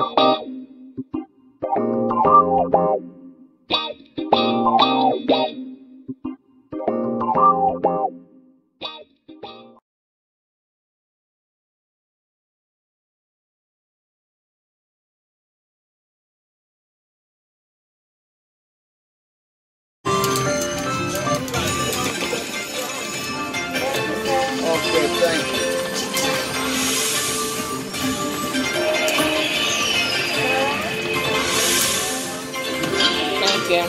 Okay, thank you. Yeah.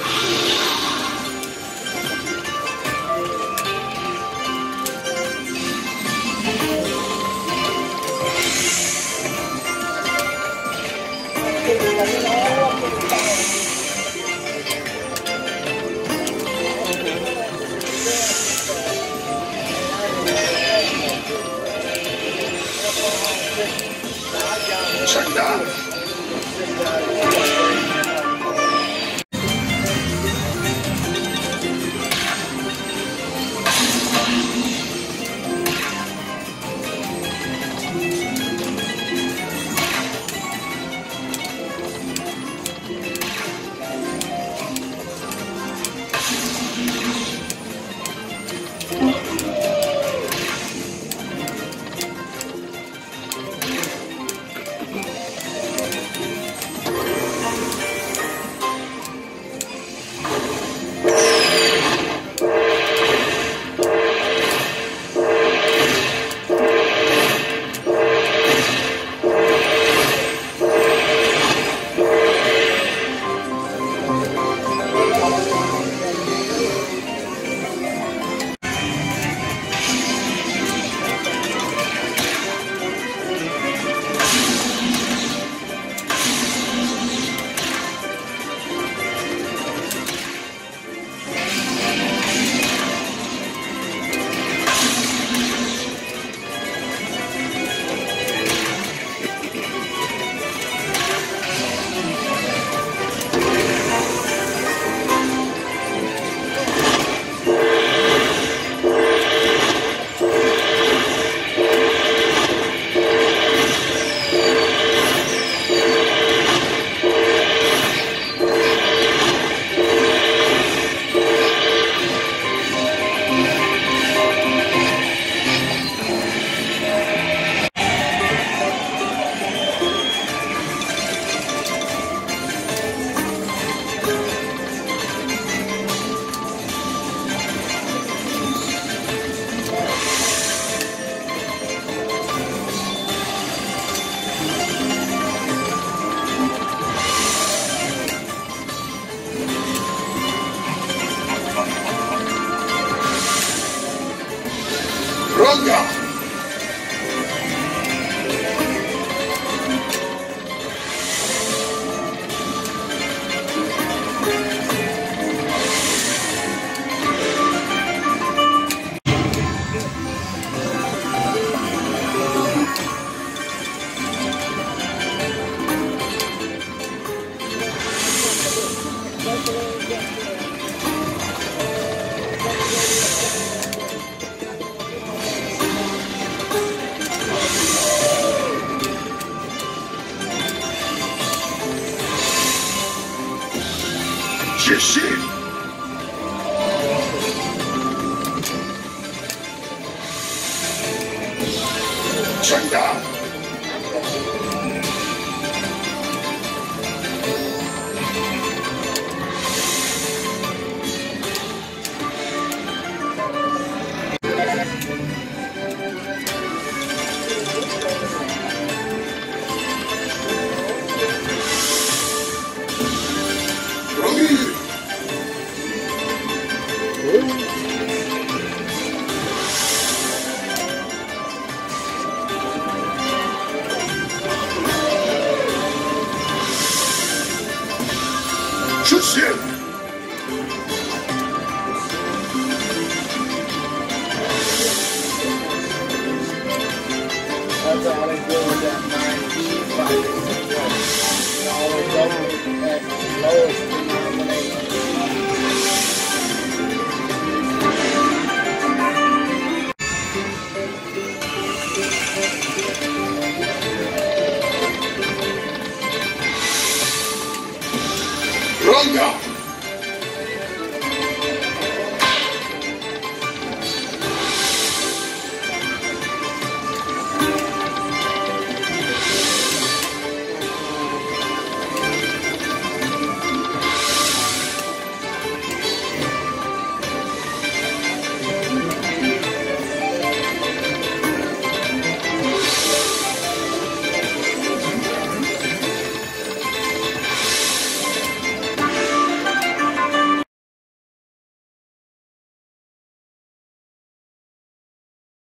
Check that. Roga! Shit! Shit! That's all I do with that 9 feet, always at lowest. stronger.